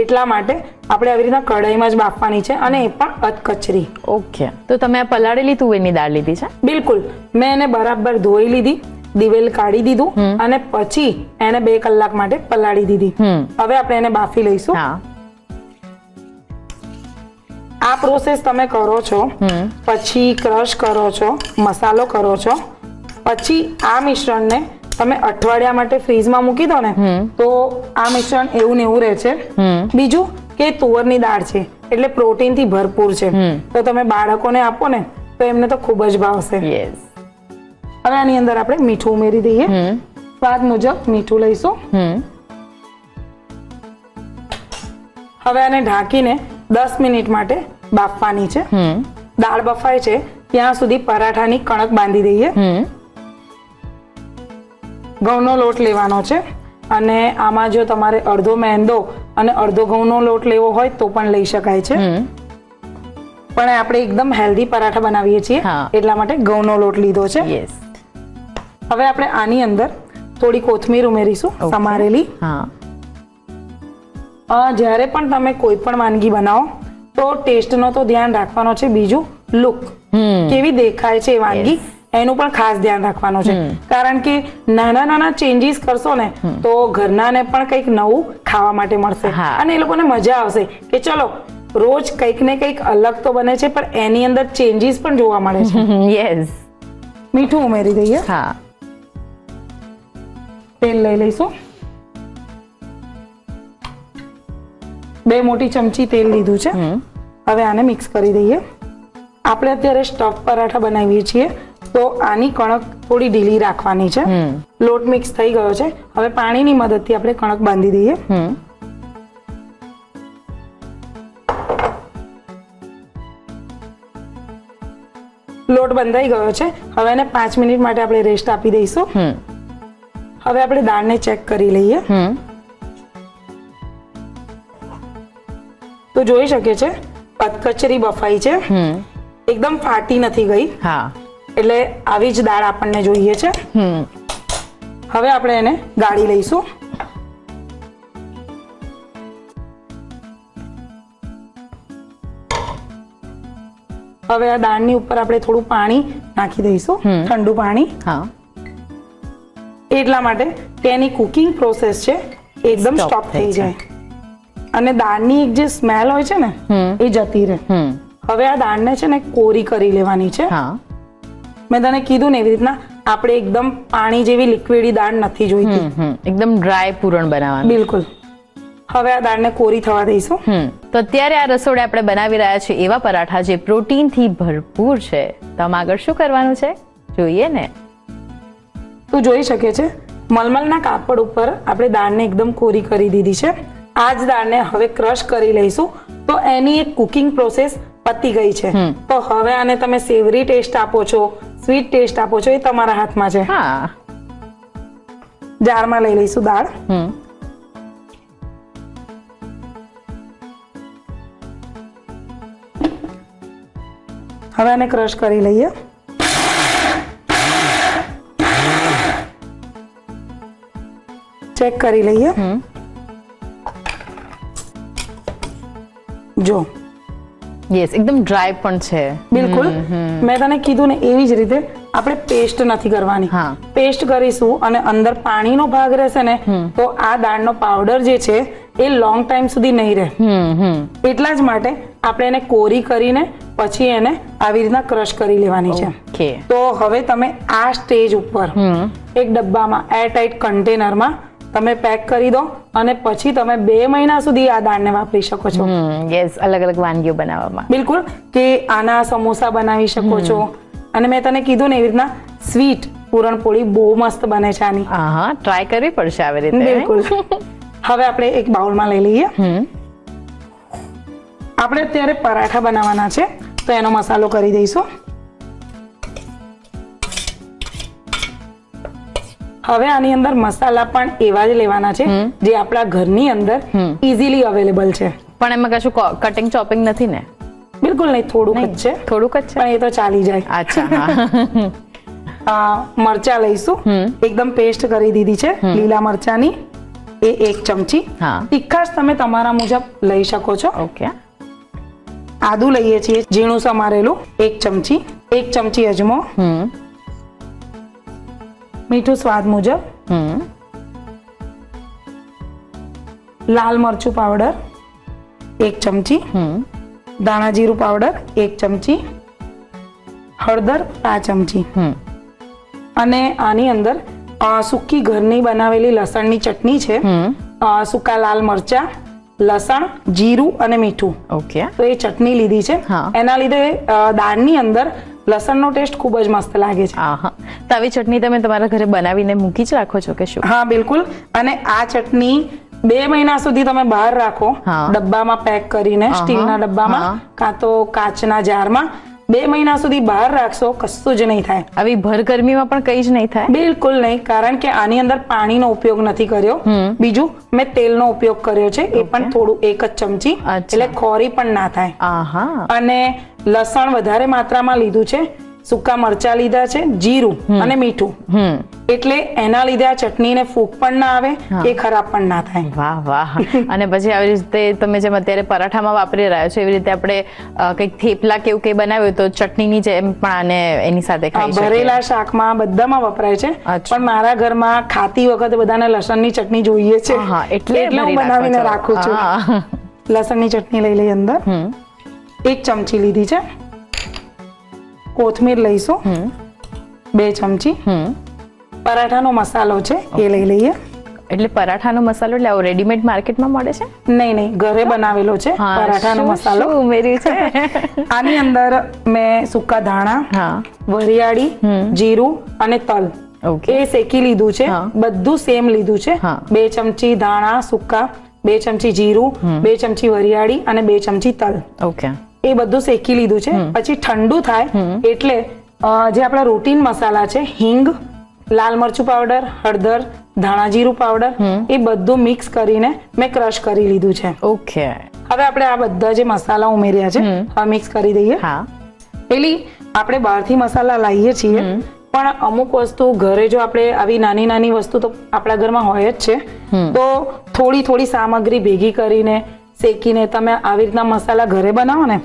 एटला माटे आपणे આવી રીતના કઢાઈમાં જ બાફવાની છે અને એ પણ અધકચરી। ओके, तो तमे आ પલાળેલી તુવેરની દાળ લીધી છે? बिलकुल। મેં એને બરાબર ધોઈ લીધી, દિવેલ કાઢી દીધું અને પછી એને બે કલાક માટે પલાળી દીધી। હવે આપણે એને બાફી લઈશું। હા, आ प्रोसेस तमे करो छो, पछी क्रश करो छो, मसालो करो छो, पछी आ मिश्रण ने तमे अठवाडिया माटे फ्रीज में मूकी दो ने तो आ मिश्रण एवुं ने एवुं रहे छे। बीजू के तुवरनी दाळ छे एटले प्रोटीन थी भरपूर छे, तो तमे बाळकोने आपो ने तो एमने तो खूब ज भावशे। यस। हवे आनी अंदर आपणे मीठुं उमेरी दઈએ। स्वाद मुजब मीठुं लईशुं। हवे आने ढांकीने दस मिनिट माटे बाफवानी छे। दाळ बफाय छे त्यां सुधी पराठानी कणक बांधी दईए। घऊनो लोट लेवानो छे अने आमां जो तमारे अर्धो मेंदो अने अर्धो घऊनो लोट लेवो होय तो पण लई शकाय छे, पण आपणे एकदम हेल्धी पराठा बनावीए छीए એટલા માટે ઘઉંનો લોટ લીધો છે। યસ। હવે આપણે આની અંદર થોડી કોથમીર ઉમેરીશું સમારેલી। હા, જ્યારે પણ તમે કોઈ પણ વાનગી બનાવો તો ટેસ્ટનો તો ધ્યાન રાખવાનો છે, બીજું લુક કેવી દેખાય છે વાનગી એનું પણ ખાસ ધ્યાન રાખવાનો છે, કારણ કે નાના નાના ચેન્જીસ કરશો ને તો ઘરનાને પણ કંઈક નવું ખાવા માટે મળશે અને એ લોકોને મજા આવશે કે ચલો રોજ કંઈક ને કંઈક અલગ તો બને છે પણ એની અંદર ચેન્જીસ પણ જોવા મળે છે। યસ। મીઠું ઉમેરી દઈએ। હા, તેલ લઈ લઈશું, બે મોટી ચમચી તેલ લીધું છે। હવે આને મિક્સ કરી દઈએ। આપણે અત્યારે સ્ટફ પરાઠા બનાવીએ છીએ તો આની કણક થોડી ઢીલી રાખવાની છે। લોટ મિક્સ થઈ ગયો છે, હવે પાણીની મદદથી આપણે કણક બાંધી દઈએ। લોટ બંધાઈ ગયો છે, હવે એને પાંચ મિનિટ માટે આપણે રેસ્ટ આપી દઈશું। હવે આપણે દાળને ચેક કરી લઈએ तो જોઈ શકે છે પતકચરી બફાઈ છે, એકદમ ફાટી નથી ગઈ। હા, એટલે આવી જ દાળ આપણને જોઈએ છે। હવે આપણે એને ગાળી લઈશું। હવે આ દાળની ઉપર આપણે થોડું પાણી નાખી દઈશું, ઠંડુ પાણી. હા, એટલા માટે તેની કુકિંગ પ્રોસેસ છે એકદમ સ્ટોપ થઈ જાય અને દાળની એક જે સ્મેલ હોય છે ને એ જતી રહે. હવે આ દાળને છે ને કોરી કરી લેવાની છે. હા, મેં તને કીધું ને એવી રીતના આપણે એકદમ પાણી જેવી લિક્વિડી દાળ નથી જોઈતી, એકદમ ડ્રાય પૂરણ બનાવવાનું. બિલકુલ. હવે આ દાળને કોરી થવા દઈશું. તો અત્યારે આ રસોડે આપણે બનાવી રહ્યા છે એવા પરાઠા જે પ્રોટીનથી ભરપૂર છે. તમે આગળ શું કરવાનું છે જોઈએ ને. તું જોઈ શકે છે મલમલના કાપડ ઉપર આપણે દાળને એકદમ કોરી કરી દીધી છે. આ જ દાળને હવે ક્રશ કરી લઈશું. તો એની એક કુકિંગ પ્રોસેસ પતી ગઈ છે. તો હવે આને તમે સેવરી ટેસ્ટ આપો છો, સ્વીટ ટેસ્ટ આપો છો, એ તમારા હાથમાં છે. હા, જારમાં લઈ લઈશું દાળ. હવે આને ક્રશ કરી લઈએ. ચેક કરી લઈએ. જો યસ, એકદમ ડ્રાય પણ છે. બિલકુલ. મેં તને કીધું ને એવી જ રીતે આપણે પેસ્ટ નથી કરવાની. પેસ્ટ કરીશું અને અંદર પાણીનો ભાગ રહેશે ને તો આ દાળનો પાવડર જે છે એ લોંગ ટાઈમ સુધી નહીં રહે. એટલા જ માટે આપણે એને કોરી કરીને પછી એને આવી રીતના ક્રશ કરી લેવાની છે. તો હવે તમે આ સ્ટેજ ઉપર એક ડબ્બામાં એરટાઈટ કન્ટેનરમાં તમે પેક કરી દો અને પછી તમે બે મહિના સુધી આ દાળને વાપરી શકો છો. યસ, અલગ અલગ વાનગીઓ બનાવવામાં. બિલકુલ, કે આના સમોસા બનાવી શકો છો. અને મેં તને કીધું ને એવી રીતના સ્વીટ પૂરણપોળી બહુ મસ્ત બને છે આની. હા, ટ્રાય કરવી પડશે આવી રીતે. બિલકુલ. હવે આપણે એક બાઉલમાં લઈ લઈએ. આપણે અત્યારે પરાઠા બનાવવાના છે તો એનો મસાલો કરી દઈશું. હવે આની અંદર મસાલા પણ એવા જ લેવાના છે જે આપણા ઘરની અંદર ઈઝીલી અવેલેબલ છે. પણ એમાં કશું કટિંગ ચોપિંગ નથી ને? બિલકુલ નહીં, થોડુંક જ છે. થોડુંક જ છે પણ એ તો ચાલી જાય. અચ્છા. મરચા લઈશું. એકદમ પેસ્ટ કરી દીધી છે લીલા મરચાની, એ એક ચમચી. તીખાશ તમે તમારા મુજબ લઈ શકો છો. ઓકે. આદુ લઈએ છીએ ઝીણું સમારેલું, એક ચમચી. એક ચમચી અજમો. મીઠું સ્વાદ મુજબ. લાલ મરચું પાવડર એક ચમચી. દાણા જીરું પાવડર એક ચમચી. હળદર પાંચ ચમચી. અને આની અંદર સૂકી ઘરની બનાવેલી લસણની ચટણી છે. સૂકા લાલ મરચા, લસણ, જીરું અને મીઠું. ઓકે. તો એ ચટણી લીધી છે. એના લીધે દાળની અંદર લસણનો ટેસ્ટ ખૂબ જ મસ્ત લાગે છે. હા, તો આવી ચટણી તમે તમારા ઘરે બનાવીને મૂકી જ રાખો છો કે શું? હા, બિલકુલ. અને આ ચટણી બે મહિના સુધી તમે બહાર રાખો, ડબ્બામાં પેક કરીને, સ્ટીલના ડબ્બામાં કાં તો કાચના જારમાં. બે મહિના સુધી બહાર રાખશો કશું જ નહીં થાય. આવી ભરગરમીમાં પણ કઈ જ નહીં થાય. બિલકુલ નહીં, કારણ કે આની અંદર પાણીનો ઉપયોગ નથી કર્યો. બીજું, મેં તેલનો ઉપયોગ કર્યો છે, એ પણ થોડું, એક જ ચમચી, એટલે ખોરી પણ ના થાય. અને લસણ વધારે માત્રામાં લીધું છે, સૂકા મરચા લીધા છે, જીરું અને મીઠું, એટલે એના લીધે આ ચટણીને ફૂંક પણ ના આવે, એ ખરાબ પણ ના થાય. વાહ વાહ. અને પછી આવી રીતે તમે જેમ અત્યારે પરાઠામાં વાપરી રહ્યા છો એવી રીતે આપણે કંઈક થેપલા કેવું કંઈ બનાવ્યું તો ચટણીની જેમ પણ આને એની સાથે ખાઈ શકાય. ભરેલા શાકમાં બધામાં વપરાય છે. પણ મારા ઘરમાં ખાતી વખતે બધાને લસણની ચટણી જોઈએ છે, એટલે હું બનાવીને રાખું છું. લસણની ચટણી લઈ લઈ અંદર એક ચમચી લીધી છે. કોથમીર લઈશું બે ચમચી. પરાઠાનો મસાલો છે એ લઈ લઈએ. એટલે પરાઠાનો મસાલો એટલે રેડીમેડ માર્કેટમાં મળે છે? નહીં નહીં, ઘરે બનાવેલો છે પરાઠાનો મસાલો. ઉમેર્યું છે આની અંદર મેં સૂકા ધાણા, વરિયાળી, જીરું અને તલ એ શેકી લીધું છે. બધું સેમ લીધું છે. બે ચમચી ધાણા સૂકા, બે ચમચી જીરું, બે ચમચી વરિયાળી અને બે ચમચી તલ. ઓકે. એ બધું શેકી લીધું છે. પછી ઠંડુ થાય એટલે જે આપણા રૂટીન મસાલા છે, હિંગ, લાલ મરચું પાવડર, હળદર, ધાણા જીરું પાવડર, એ બધું મિક્સ કરીને મેં ક્રશ કરી લીધું છે. ઓકે. હવે આપણે આ બધા જે મસાલા ઉમેર્યા છે હવે મિક્સ કરી દઈએ. હા, પેલી આપણે બહારથી મસાલા લાવીએ છીએ પણ અમુક વસ્તુ ઘરે જો આપણે આવી નાની નાની વસ્તુ તો આપણા ઘરમાં હોય જ છે, તો થોડી થોડી સામગ્રી ભેગી કરીને શેકીને તમે આવી રીતના મસાલા ઘરે બનાવો ને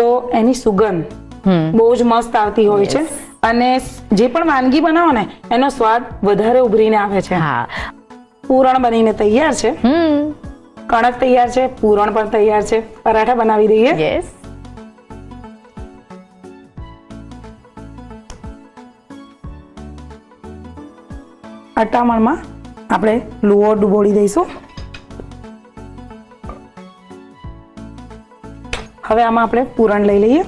તો એની સુગંધ बहुज मस्त आती होय छे अने जे पण वानगी बनावो ने एनो स्वाद वधारे उभरीने आवे छे। हां पूरण बनीने तैयार छे, हम्म कणक तैयार छे, पूरण पण तैयार छे। पराठा बनावी दईए। यस अटामण में आपणे लूओ डुबोड़ी दईशुं। हवे आमां आपणे पूरण लई लईए।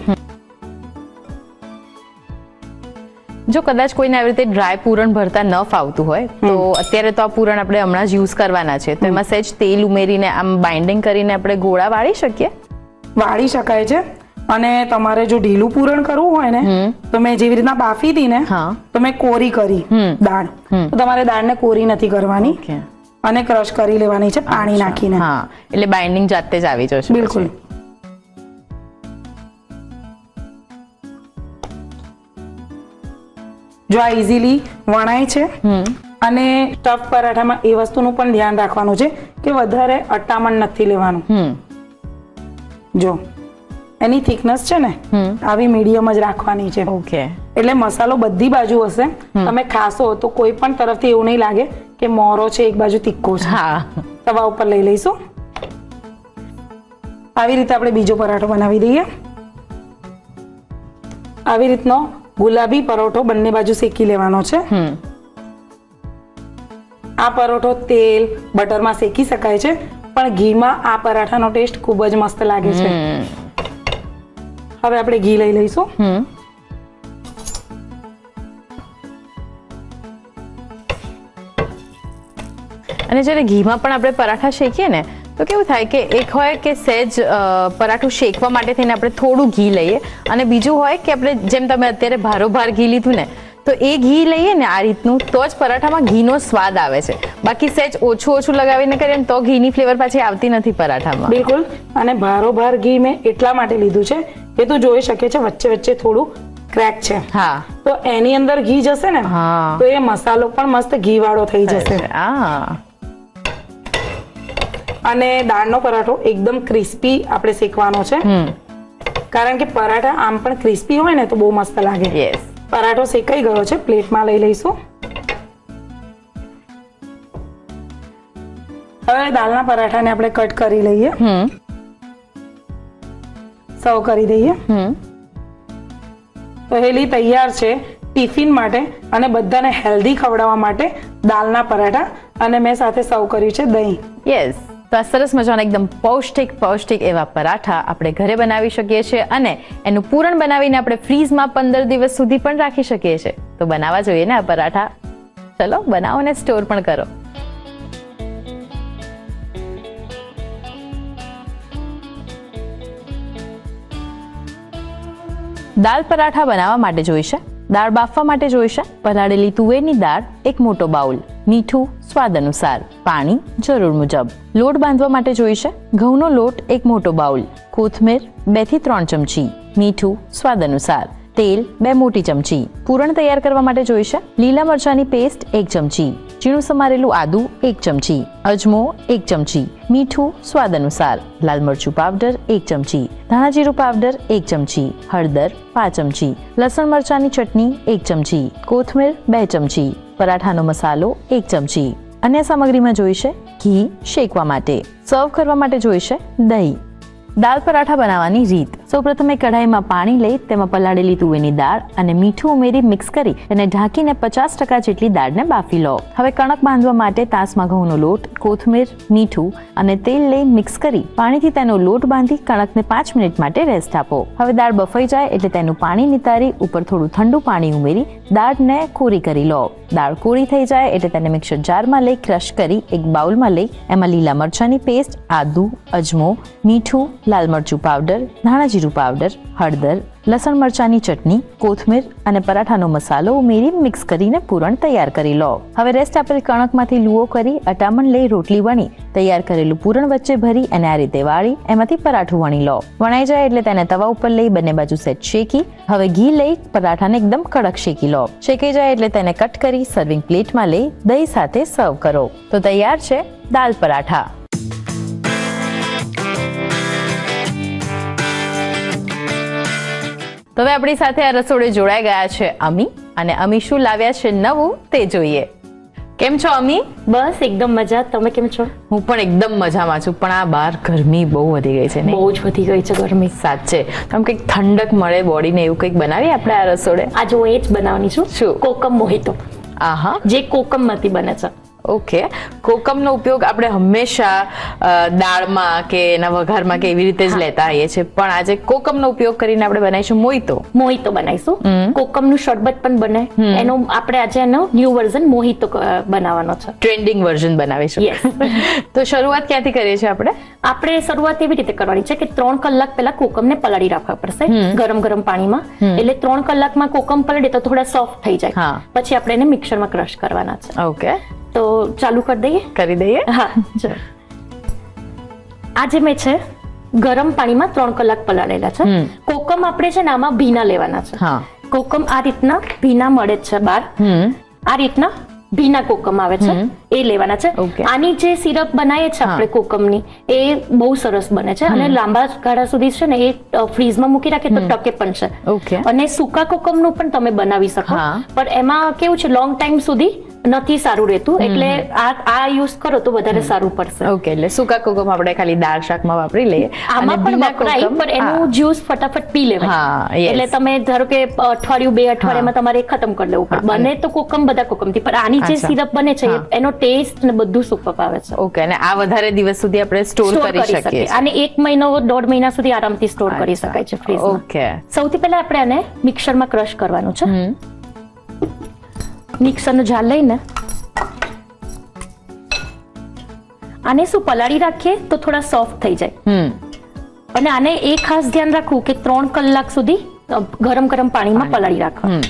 जो कदाच कोई ने एवरीडे ड्राई पूरण भरता न फावतुं होय तो अत्यारे तो आ पूरण आपणे हमणां ज यूज करवाना छे तो एमां सेज तेल उमेरीने आम बाइंडिंग करीने आपणे गोळा वाळी शकीए। वाळी शकाय छे अने तमारे जो ढीलू पूरण करवू होय ने तो मैं जेवी रीतना बाफी दी ने तो मैं कोरी करी दाण तो तमारे दाण ने कोरी नथी करवानी अने क्रश करी लेवानी छे पाणी नाखीने। हां એટલે બાઇન્ડિંગ જાતે જ આવી જશે। બિલકુલ जो आ इजीली वणाय छे अने स्टफ पराठाમાં એ વસ્તુનું પણ ધ્યાન રાખવાનું છે કે વધારે અટામણ નથી લેવાનું। જો એની થિકનેસ છે ને આવી મીડિયમ જ રાખવાની છે। ઓકે એટલે મસાલો બધી બાજુ હશે તમે ખાસો તો કોઈ પણ તરફથી એવું નહીં લાગે કે મોરો છે એક બાજુ તીખો છે। હા તવા ઉપર લઈ લઈશું। આવી રીતે આપણે બીજો પરાઠો બનાવી દઈએ। આવી રીતનો ગુલાબી પરોઠો બંને બાજુ શેકી લેવાનો છે। આ પરોઠો તેલ બટરમાં શેકી શકાય છે પણ ઘીમાં આ પરાઠાનો ટેસ્ટ ખૂબ જ મસ્ત લાગે છે। હવે આપણે ઘી લઈ લઈશું। હમ અને જ્યારે ઘીમાં પણ આપણે પરાઠા શેકીએ ને તો કેવું થાય કે એક હોય કે સેજ પરાઠું શેકવા માટે થઈને આપણે થોડું ઘી લઈએ અને બીજું હોય કે આપણે જેમ તમે અત્યારે ભારોભાર ઘી લીધું ને તો એ ઘી લઈએ ને આ રીતનું તો જ પરાઠામાં ઘીનો સ્વાદ આવે છે। બાકી સેજ ઓછું ઓછું લગાવીને કરીએ તો ઘીની ફ્લેવર પાછી આવતી નથી પરાઠામાં। બિલકુલ અને ભારોભાર ઘી મેં એટલા માટે લીધું છે ये तो जो शके छे वच्चे वच्चे थोड़ू क्रैक छे। हाँ। तो एनी अंदर घी जसे ने हाँ। तो ये मसालो पण मस्त घी वाळो थई जशे। अने दाळनो पराठो एकदम क्रिस्पी आपणे शेकवानो छे कारण के पराठा आम पण क्रिस्पी होय ने तो बहुत मस्त लागे। यस पराठो शेकाई गयो छे प्लेट में लई लईशुं। हवे दाळना पराठा ने आपणे कट करी लईए। हम्म सर्व करी दईए। पहेली तैयार छे टिफिन माटे अने बधाने हेल्धी खवडाववा माटे दालना पराठा अने मैं साथे सर्व कर्यु छे दही। यस तो आ सरस मजाना एकदम पौष्टिक पौष्टिक एवा पराठा आपणे घरे बनावी शकीए छे अने एनु पूरण बनावीने आपणे फ्रीजमां पंदर दिवस सुधी पण राखी शकीए छे। तो बनावा जोईए ने आ पराठा। चलो बनाओ ने स्टोर पण करो। दाल पराठा बनावा माटे जोईशे दाळ बाफवा माटे जोईशे पलाळेली तुवेरनी दाळ एक मोटो बाउल, मीठू स्वाद अनुसार, पाणी जरूर मुजब। लोट बांधवा माटे जोईशे घऊंनो लोट एक मोटो बाउल, कोथमीर बे थी त्रण चमची, मीठू स्वाद अनुसार, तेल बे मोटी चमची। पूरण तैयार करवा माटे जोईशे लीला मरचानी पेस्ट एक चमची, झीणुं समारेलुं आदु एक चमची, अजमो एक चमची, मीठू स्वाद अनुसार, लाल मरचू पाउडर एक चमची, धाणा जीरु पाउडर एक चमची, हळदर पांच चमची, लसण मरचानी चटनी एक चमची, कोथमीर बे चमची, पराठानो मसालो एक चमची। अन्य सामग्री में जोईशे घी शेकवा माटे। सर्व करवा माटे जोईशे दही। दाल पराठा बनावानी रीत। सौप्रथम एक कढ़ाई में पानी लई तेमां पलाळेली तुवेनी दाळ अने मीठू उमेरी मिक्स करी तेने ढांकीने पचास टका जेटली दाळने बाफी लो। हवे कणक बांधवा माटे तासमां घऊंनो लोट, कोथमीर, मीठू अने तेल लई मिक्स करी पाणीथी तेनो लोट बांधी कणकने पांच मिनिट माटे रेस्ट आपो। हवे दाळ बफाई जाय एटले तेनुं पाणी नितारी उपर थोडुं ठंडु पाणी उमेरी दाळने कोरी करी लो। दाळ कोरी थई जाय एटले तेने मिक्सर जारमां लई क्रश करी एक बाउलमां लई एमां लीला मरचांनी पेस्ट, आदु, अजमो, मीठू, लाल मरचू पाउडर, धाणा जीरु पाउडर, हळदर, लसण मरचानी चटनी, कोथमीर अने पराठानो मसालो उमेरी मिक्स करीने पूरण तैयार करी लो। हवे रेस्ट आपेल कणकमांथी लूओ करी अटामण लई रोटली वणी तैयार करेलुं पूरण वच्चे भरी अने आ रीते वाळी एमांथी पराठुं वणी लो। वणाई जाय एटले तेने तवा उपर लई बने बाजु सेट शेकी हवे घी लई पराठाने एकदम कड़क शेकी लो। शेकाई जाय एटले तेने कट करी सर्विंग प्लेटमां लई दही साथे सर्व करो। तो तैयार छे दाल पराठा। तो हवे अपनी साथे आ रसोड़े जोड़ाई गया छे अमी अने अमी शुं लाव्या छे नवुं ते जोईए। केम छो अमी? बस एकदम मजा। तमे केम छो? हूँ पण एकदम मजामां छुं, पण आ बार गरमी बहुत वधी गई छे ने। बहुत वधी गई छे गरमी। साचे। तम के ठंडक मळे बॉडी ने एवुं कंईक बनावी आपणे आ रसोड़े? आज हुं ए ज बनावनी छुं। शुं? कोकम मोहितो। आहा। जे कोकममांथी बने छे। ओके, कोकमનો ઉપયોગ આપણે હંમેશા દાળમાં કે એના વઘારમાં કે એવી રીતે જ લેતા હોઈએ છીએ, પણ આજે કોકમનો ઉપયોગ કરીને આપણે બનાવીશું મોહિતો. મોહિતો બનાવીશું. કોકમનું શરબત પણ બને, એનો આપણે આજે એનો ન્યુ વર્ઝન મોહિતો બનાવવાનો છે. ટ્રેન્ડિંગ વર્ઝન બનાવીશું. યસ. તો શરૂઆત ક્યાંથી કરીએ છીએ આપણે? આપણે શરૂઆત એવી રીતે કરવાની છે કે ત્રણ કલાક પહેલા કોકમને પલાળી રાખવા પડશે ગરમ ગરમ પાણીમાં. એટલે ત્રણ કલાકમાં કોકમ પલળે તો થોડા સોફ્ટ થઈ જાય. પછી આપણે એને મિક્સરમાં ક્રશ કરવાના છે. ઓકે. तो चालू कर दइए कर दइए हाँ चल आज मैं छे गरम पानी में त्रण कलाक पलाळेला छे कोकम आपणे छे नामा भीना लेवाना छे हाँ कोकम आ रीतना भीना मळे छे बार आ रीतना भीना कोकम आवे छे ए लेवाना छे आनी जे सिरप बनाये छे आपणे कोकमनी ए बहु सरस बने छे अने लांबा गाळा सुधी छे ने ए फ्रीज मां मूकी राखे तो टके पण छे ओके अने सूका कोकमनु पण तमे बनावी शको पण एमा केवुं छे लॉन्ग टाइम सुधी નથી સારું રહેતું એટલે આ આ યુઝ કરો તો વધારે સારું પડશે. ઓકે, એટલે સૂકા કોકમ આપણે ખાલી દાળ શાકમાં વાપરી લઈએ. આમાં પણ વપરાય પણ એનું જ્યુસ ફટાફટ પી લેવાય. હા, એટલે તમે ધારો કે અઠવાડિયું બે અઠવાડિયામાં તમારે ખતમ કરી લેવું પડે. બને તો કોકમ બધા કોકમથી, પણ આની જે સિરપ બને છે એનો ટેસ્ટ ને બધું સુપર આવે છે. ઓકે, અને આ વધારે દિવસ સુધી આપણે સ્ટોર કરી શકીએ અને એક મહિનો દોઢ મહિના સુધી આરામથી સ્ટોર કરી શકાય છે ફ્રીજમાં. ઓકે, સૌથી પહેલા આપણે આને મિક્સરમાં ક્રશ કરવાનું છે. मिक्सरનો જાર લઈને આને શું પલાળી રાખીએ તો થોડા સોફ્ટ થઈ જાય. અને આને એ ખાસ ધ્યાન રાખવું કે ત્રણ કલાક સુધી ગરમ ગરમ પાણીમાં પલાળી રાખવા.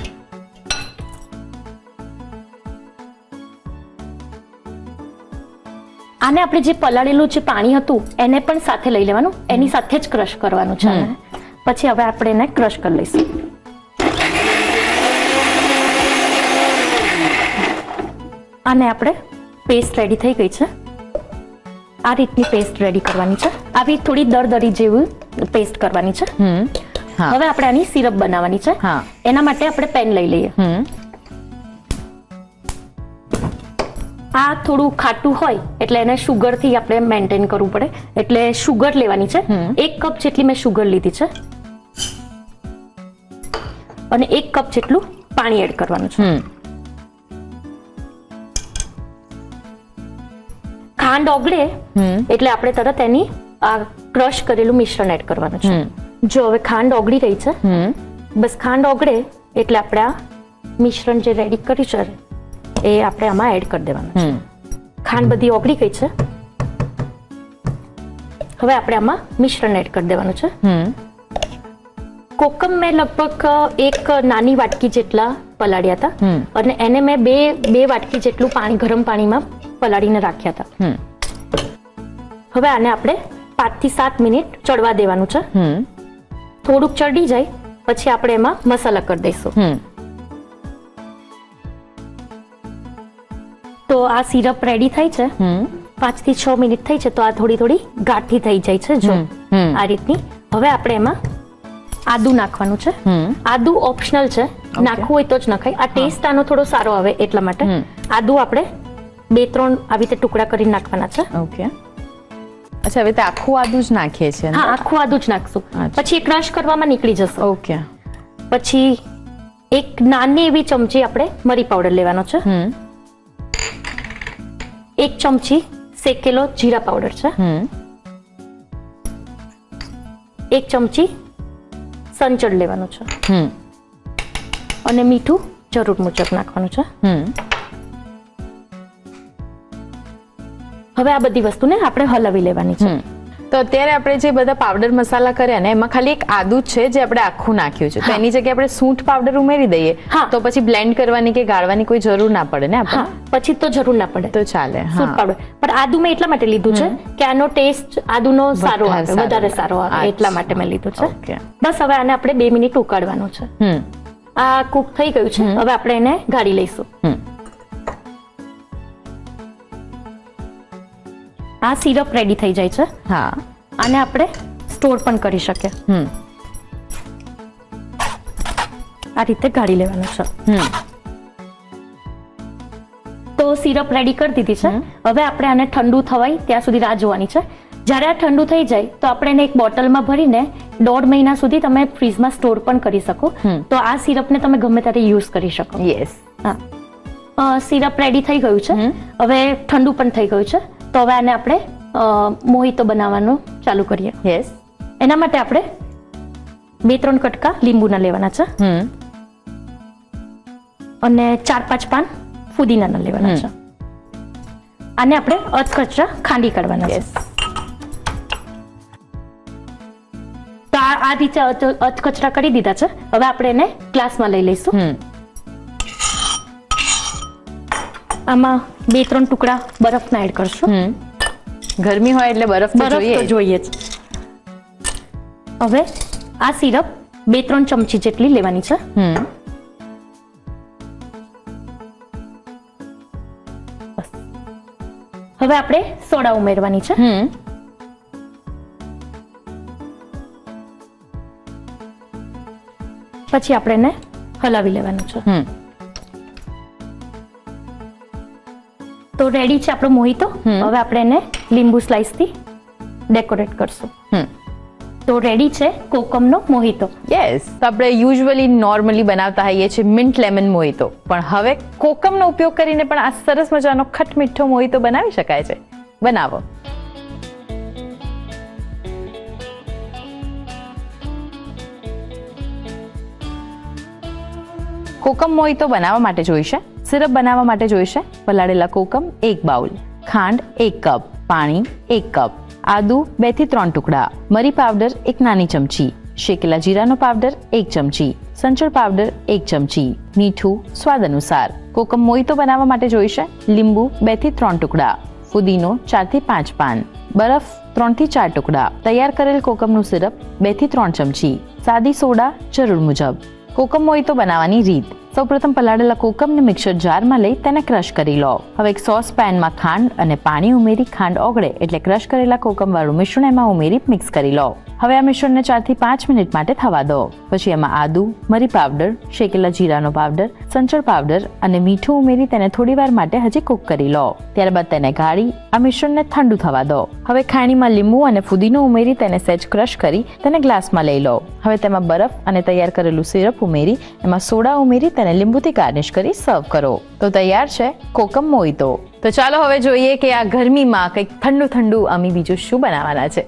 આને આપણે જે પલાળેલું જે પાણી હતું એને પણ સાથે લઈ લેવાનું, એની સાથે જ ક્રશ કરવાનું છે. પછી હવે આપણે એને ક્રશ કરી લઈશું. આને આપણે પેસ્ટ રેડી થઈ ગઈ છે. આ રીતની પેસ્ટ રેડી કરવાની છે. આવી થોડી દરદરી જેવી પેસ્ટ કરવાની છે. હવે આપણે આની સિરપ બનાવવાની છે. એના માટે આપણે પેન લઈ લઈએ. આ થોડું ખાટું હોય એટલે એને શુગર થી આપણે મેન્ટેન કરવું પડે, એટલે શુગર લેવાની છે. એક કપ જેટલી મેં શુગર લીધી છે અને એક કપ જેટલું પાણી એડ કરવાનું છે. ખાંડ ઓગળે એટલે આપણે તરત એની આ ક્રશ કરેલું મિશ્રણ એડ કરવાનું છે. જો હવે ખાંડ ઓગળી રહી છે, બસ ખાંડ ઓગળે એટલે આપણે આ મિશ્રણ જે રેડી કર્યું છે એ આપણે આમાં એડ કરી દેવાનું છે. ખાંડ બધી ઓગળી ગઈ છે, હવે આપણે આમાં મિશ્રણ એડ કરી દેવાનું છે. કોકમ મેં લગભગ એક નાની વાટકી જેટલા પલાળ્યા હતા અને એને મેં બે બે વાટકી જેટલું પાણી ગરમ પાણીમાં પલાળીને રાખ્યા હતા. હવે આને આપણે પાંચ થી સાત મિનિટ ચડવા દેવાનું છે. થોડુંક ચડી જાય પછી આપણે એમાં મસાલા કરી દઈશું. તો આ સિરપ રેડી થઈ છે. પાંચ થી છ મિનિટ થઈ છે તો આ થોડી થોડી ગાંઠી થઈ જાય છે, જો આ રીતની. હવે આપણે એમાં આદુ નાખવાનું છે. આદુ ઓપ્શનલ છે, નાખવું હોય તો જ નખાય. આ ટેસ્ટ આનો થોડો સારો આવે એટલા માટે આદુ આપણે બે ત્રણ આવી રીતે ટુકડા કરીને નાખવાના છે. ઓકે, અચ્છા, હવે તે આખું આદુ જ નાખીએ છે. હા, આખું આદુ જ નાખશું, પછી ક્રશ કરવામાં નીકળી જશે. ઓકે, પછી એક નાની એવી ચમચી આપણે મરી પાવડર લેવાનો છે. એક ચમચી શેકેલો જીરા પાવડર છે. એક ચમચી સંચળ લેવાનું છે અને મીઠું જરૂર મુજબ નાખવાનું છે. હવે આ બધી વસ્તુને આપણે હલાવી લેવાની છે. તો અત્યારે આપણે જે બધા પાવડર મસાલા કર્યા ને એમાં ખાલી એક આદુ છે જે આપણે આખું નાખ્યું છે, તો એની જગ્યાએ આપણે સૂંઠ પાવડર ઉમેરી દઈએ તો પછી બ્લેન્ડ કરવાની કે ગાળવાની કોઈ જરૂર ના પડે ને આપણે. પછી તો જરૂર ના પડે તો ચાલે. હા, સૂંઠ પાવડર પણ આદુ મેં એટલા માટે લીધું છે કે આનો ટેસ્ટ આદુનો સારો આવે, વધારે સારો આવે એટલા માટે મેં લીધું છે. ઓકે, બસ હવે આને આપણે બે મિનિટ ઉકાળવાનું છે. આ કૂક થઈ ગયું છે, હવે આપણે એને ગાળી લઈશું. આ સિરપ રેડી થઈ જાય છે. હા, આને આપણે સ્ટોર પણ કરી શકીએ. आ रीते गाड़ी लेवानुं छे। तो सीरप रेडी कर दी थी हवे आपणे आने ठंडू थवाय त्यां सुधी राह जोवानी छे। જ્યારે આ ઠંડુ થઈ જાય તો આપણે એને એક બોટલમાં ભરીને દોઢ મહિના સુધી તમે ફ્રીજમાં સ્ટોર પણ કરી શકો। તો આ સિરપને તમે ગમે ત્યારે યુઝ કરી શકો। યસ, હા, સિરપ રેડી થઈ ગયું છે, હવે ઠંડુ પણ થઈ ગયું છે। તો હવે આને આપણે મોહિતો બનાવવાનું ચાલુ કરીએ। યસ, એના માટે આપણે બે ત્રણ કટકા લીંબુના લેવાના છે અને ચાર પાંચ પાન ફુદીનાના લેવાના છે। આને આપણે અધકચરા ખાંડી કાઢવાના છે। આ રીતે અધકચરા કરી દીધા છે, હવે આપણે એને ગ્લાસમાં લઈ લઈશું। આમાં બે ત્રણ ટુકડા બરફના એડ કરશું, ગરમી હોય એટલે બરફ તો જોઈએ જ। હવે આ સિરપ બે ત્રણ ચમચી જેટલી લેવાની છે। હવે આપણે સોડા ઉમેરવાની છે। પછી આપણે એને હલાવી લેવાનું છે। તો રેડી છે આપણો મોહિતો। હવે આપણે એને લીંબુ સ્લાઈસ થી ડેકોરેટ કરશું। તો રેડી છે કોકમનો મોહિતો। યસ, તો આપણે યુઝ્યુઅલી નોર્મલી બનાવતા હોઈએ છીએ મિન્ટ લેમન મોહિતો, પણ હવે કોકમનો ઉપયોગ કરીને પણ આ સરસ મજાનો ખટમીઠો મોહિતો બનાવી શકાય છે। બનાવો। कोकम मोहितो बनावा माटे जोईशे सिरप बनावा माटे जोईशे पलाळेला कोकम एक बाउल, खांड एक कप, पाणी एक कप, आदू बे थी त्रण टुकड़ा, मरी पाउडर एक नानी चमची, शेकेला जीरानो पाउडर एक चमची, संचळ पाउडर एक चमची, मीठू स्वाद अनुसार। कोकम मोहितो बनावा माटे जोईशे लींबू बे थी त्रण टुकड़ा, फुदीनो चार थी पांच पान, बरफ त्रण थी चार टुकड़ा, तैयार करेल कोकमनुं सिरप बे थी त्रण चमची, सादी सोडा जरूर मुजब। कोकम मोहितो बनावानी रीत। सौ प्रथम पलाळेला कोकमने मिक्सर जाરમાં લઈ તેને ક્રશ કરી લો। હવે એક સોસ પેનમાં ખાંડ અને પાણી ઉમેરી ખાંડ ઓગળે એટલે ક્રશ કરેલા કોકમ વાળું મિશ્રણ એમાં ઉમેરી મિક્સ કરી લો। હવે આ મિશ્રણને ચાર થી પાંચ મિનિટ માટે થવા દો। પછી એમાં આદુ, મરી પાવડર, શેકેલા જીરાનો પાવડર, સંચળ પાવડર અને મીઠું ઉમેરી તેને થોડીવાર માટે હજી કૂક કરી લો। ત્યારબાદ તેને ગાળી આ મિશ્રણને ઠંડુ થવા દો। હવે ખાણીમાં લીંબુ અને ફુદીનો ઉમેરી તેને સહેજ ક્રશ કરી તેને ગ્લાસમાં લઈ લો। હવે તેમાં બરફ અને તૈયાર કરેલું સિરપ ઉમેરી એમાં સોડા ઉમેરી તેને લીંબુથી ગાર્નિશ કરી સર્વ કરો। તો તૈયાર છે કોકમ મોહિતો। તો ચાલો હવે જોઈએ કે આ ગરમીમાં કંઈક ઠંડુ ઠંડુ અમે બીજું શું બનાવવાના છે।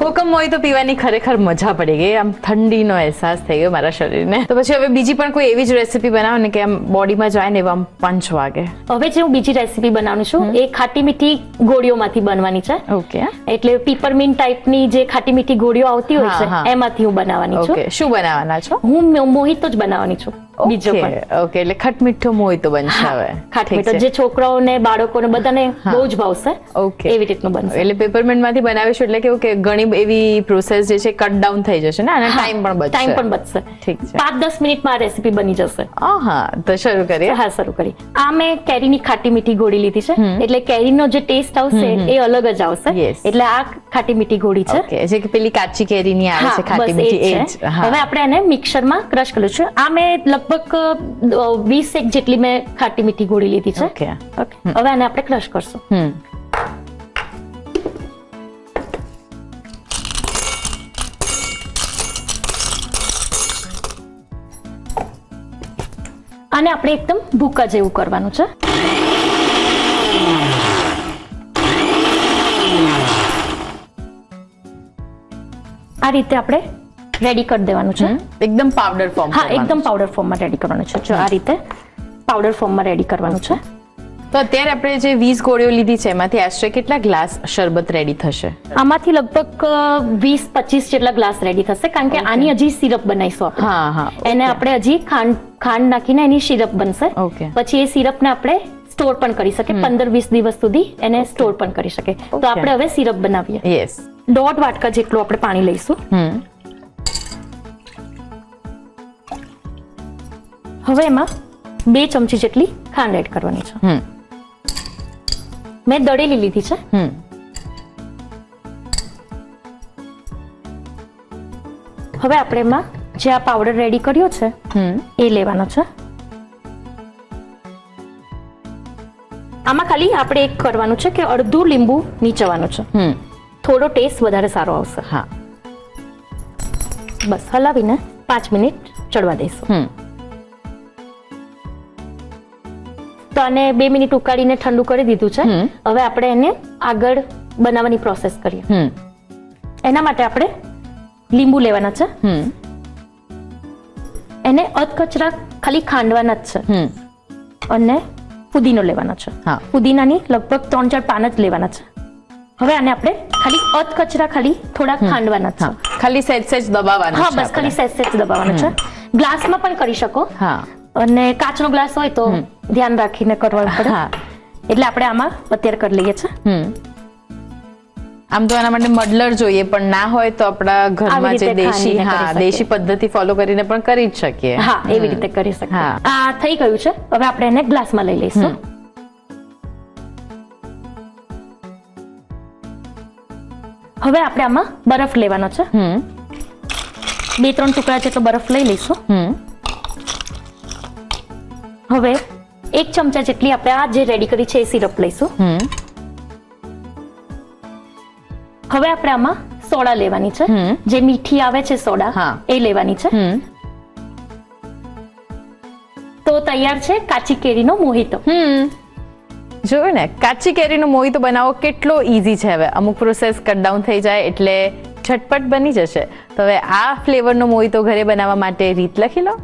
કોકમ મોહિતો પીવાની ખરેખર મજા પડી ગઈ, આમ ઠંડીનો અહેસાસ થઈ ગયો મારા શરીરને। તો પછી હવે બીજી પણ કોઈ એવી જ રેસીપી બનાવો ને કે આમ બોડીમાં જાય ને એવા પંચ વાગે। હવે જે હું બીજી રેસીપી બનાવવાની છું એ ખાટી મીઠી ગોળીઓમાંથી બનવાની છે। ઓકે, એટલે પીપરમિન્ટ ટાઈપની જે ખાટી મીઠી ગોળીઓ આવતી હોય છે એમાંથી હું બનાવવાની છું। શું બનાવવાના છો? હું મોહિતો જ બનાવવાની છું। બીજો ઓકે, એટલે ખટમીઠો મોહિતો બનશે હવે। ખટમીઠો જે છોકરાઓને બાળકોને બધાને બહુ જ ભાવશે। ઓકે, એવી રીતનું બનશે। એટલે પેપરમેન્ટમાંથી બનાવીશું એટલે કેવું કે ઘણી એવી પ્રોસેસ જે છે કટ ડાઉન થઈ જશે ને, અને ટાઈમ પણ બચશે। ટાઈમ પણ બચશે, ઠીક છે। પાંચ દસ મિનિટમાં આ રેસીપી બની જશે। હા, તો શરૂ કરીએ। હા, શરૂ કરીએ। આ મેં કેરીની ખાટી મીઠી ગોળી લીધી છે, એટલે કેરીનો જે ટેસ્ટ આવશે એ અલગ જ આવશે। એટલે આ ખાટી મીઠી ગોળી છે, ઓકે, જે કે પેલી કાચી કેરીની આવે છે ખાટી મીઠી એ। હવે આપણે આને મિક્સરમાં ક્રશ કર્યું છે। આ મેં લગભગ વીસ એક જેટલી મેં ખાટી મીઠી ગોળી લીધી છે। ઓકે, હવે આને આપણે ક્રશ કરશું। આને આપણે એકદમ ભૂકા જેવું કરવાનું છે। આ રીતે આપણે રેડી કરી દેવાનું છે એકદમ પાવડર ફોર્મ। હા, એકદમ પાવડર ફોર્મમાં રેડી કરવાનું છે। જો આ રીતે પાવડર ફોર્મમાં રેડી કરવાનું છે। તો અત્યારે આપણે જે વીસ ગોળીઓ લીધી છે એમાંથી આશરે કેટલા ગ્લાસ શરબત રેડી થશે? આમાંથી લગભગ વીસ પચીસ જેટલા ગ્લાસ રેડી થશે, કારણ કે આની હજી સિરપ બનાવીશું। હા હા, એને આપણે હજી ખાંડ ખાંડ નાખીને એની સિરપ બનશે। ઓકે, પછી એ સિરપને આપણે સ્ટોર પણ કરી શકે, પંદર વીસ દિવસ સુધી એને સ્ટોર પણ કરી શકે। તો આપણે હવે સિરપ બનાવીએ। યસ, દોઢ વાટકા જેટલું આપણે પાણી લઈશું। હવે એમાં બે ચમચી જેટલી ખાંડ એડ કરવાની છે। મેં દળેલી લીધી છે। હવે આપણે એમાં જે આ પાવડર રેડી કર્યો છે એ લેવાનો છે. આમાં ખાલી આપણે એક કરવાનું છે કે અડધું લીંબુ નીચવાનું છે. હમ થોડો ટેસ્ટ વધારે સારો આવશે. હા બસ હલાવીને પાંચ મિનિટ ચડવા દઈશું. હમ તો આને બે મિનિટ ઉકાળીને ઠંડુ કરી દીધું છે. હવે આપણે એને આગળ બનાવવાની પ્રોસેસ કરીએ. એના માટે આપણે લીંબુ લેવાના છે. એને અધકચરા ખાલી ખાંડવાના જ છે. અને ફુદીનો લેવાનો છે. ફુદીનાની લગભગ ત્રણ ચાર પાન જ લેવાના છે. હવે આને આપણે ખાલી અધકચરા ખાલી થોડા ખાંડવાના છે. ખાલી સેજ સેજ દબાવવાના છે. હા બસ ખાલી સેજ સેજ દબાવવાના છે. ગ્લાસમાં પણ કરી શકો. હા અને કાચનો ગ્લાસ હોય તો ધ્યાન રાખીને કરવાનું પડે. હા એટલે આપણે આમાં અત્યારે કરી લઈએ છે. આમ તો આના માટે મડલર જોઈએ પણ ના હોય તો આપણા ઘરમાં જે દેશી હા દેશી પદ્ધતિ ફોલો કરીને પણ કરી જ શકીએ. હા એવી રીતે કરી શકીએ. આ થઈ ગયું છે. હવે આપણે એને ગ્લાસમાં લઈ લઈશું. હવે આપણે આમાં બરફ લેવાનો છે. બે ત્રણ ટુકડા જેટલો બરફ લઈ લઈશું. હવે એક ચમચા જેટલી આપણે આ જે રેડી કરી છે એ સિરપ લઈશું. હવે આપણે આમાં સોડા લેવાની છે. જે મીઠી આવે છે સોડા એ લેવાની છે. તો તૈયાર છે કાચી કેરીનો મોહિતો. જોયું ને, કાચી કેરીનો મોહિતો બનાવો કેટલો ઈઝી છે. હવે અમુક પ્રોસેસ કટ ડાઉન થઈ જાય એટલે ઝટપટ બની જશે. તો હવે આ ફ્લેવરનો મોહિતો ઘરે બનાવવા માટે રીત લખી લો.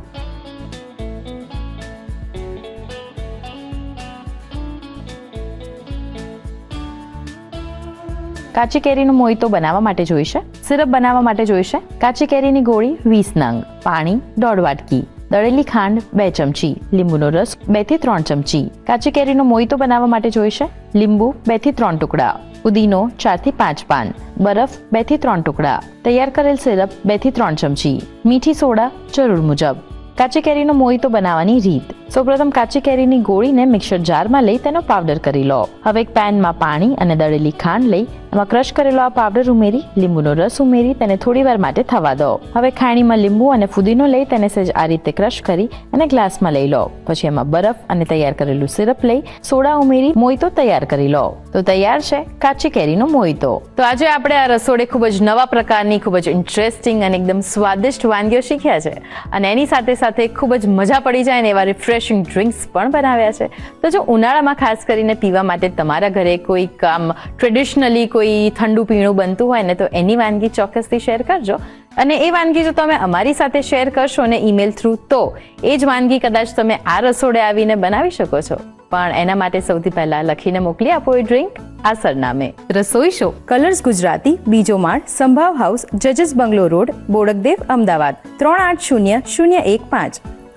કાચી કેરીનો મોહિતો બનાવવા માટે જોઈશે સિરપ. બનાવવા માટે જોઈશે કાચી કેરીની ગોળી વીસ નંગ, પાણી દોઢ વાટકી, દળેલી ખાંડ બે ચમચી, લીંબુનો રસ બે થી ત્રણ ચમચી. કાચી કેરીનો મોહિતો બનાવવા માટે જોઈશે લીંબુ બે થી ત્રણ ટુકડા, પુદીનો ચાર થી પાંચ પાન, બરફ બે થી ત્રણ ટુકડા, તૈયાર કરેલ સિરપ બે થી ત્રણ ચમચી, મીઠી સોડા જરૂર મુજબ. કાચી કેરીનો મોહિતો બનાવવાની રીત: સૌપ્રથમ કાચી કેરીની ગોળીને મિક્સર જારમાં લઈ તેનો પાવડર કરી લો. હવે એક પેનમાં પાણી અને દળેલી ખાંડ લઈ એમાં ક્રશ કરેલો આ પાવડર ઉમેરી લીંબુનો રસ ઉમેરી તેને થોડીવાર માટે થવા દો. હવે ખાણીમાં લીંબુ અને ફુદીનો લઈ તેને સહેજ આ રીતે ક્રશ કરી અને ગ્લાસમાં લઈ લો. પછી એમાં બરફ અને તૈયાર કરેલું સિરપ લઈ સોડા ઉમેરી મોહિતો તૈયાર કરી લો. તો તૈયાર છે કાચી કેરીનો મોહિતો. તો આજે આપણે આ રસોડે ખૂબ જ નવા પ્રકારની, ખૂબ જ ઇન્ટરેસ્ટિંગ અને એકદમ સ્વાદિષ્ટ વાનગીઓ શીખ્યા છે. અને એની સાથે સાથે ખૂબ જ મજા પડી જાય ને એવા રિફ્રેશિંગ ડ્રિંક્સ પણ બનાવ્યા છે. તો જો ઉનાળામાં ખાસ કરીને પીવા માટે તમારા ઘરે કોઈ આમ ટ્રેડિશનલી કોઈ ઠંડુ પીણું બનતું હોય ને તો એની વાનગી ચોક્કસથી શેર કરજો. અને એ વાનગી જો તમે અમારી સાથે શેર કરશો ને ઈમેલ થ્રુ તો એ જ વાનગી કદાચ તમે આ રસોડે આવીને બનાવી શકો છો. પણ એના માટે સૌથી પહેલા લખીને મોકલી આપો એ ડ્રિંક આ સરનામે: રસોઈ શો, કલર્સ ગુજરાતી, બીજો માળ, સંભાવ હાઉસ, જજીસ બંગલો રોડ, બોડકદેવ, અમદાવાદ ત્રણ આઠ શૂન્ય શૂન્ય એક પાંચ.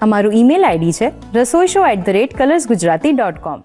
અમારું ઈમેલ આઈડી છે Rasoi show at the rate કલર્સ ગુજરાતી dot કોમ.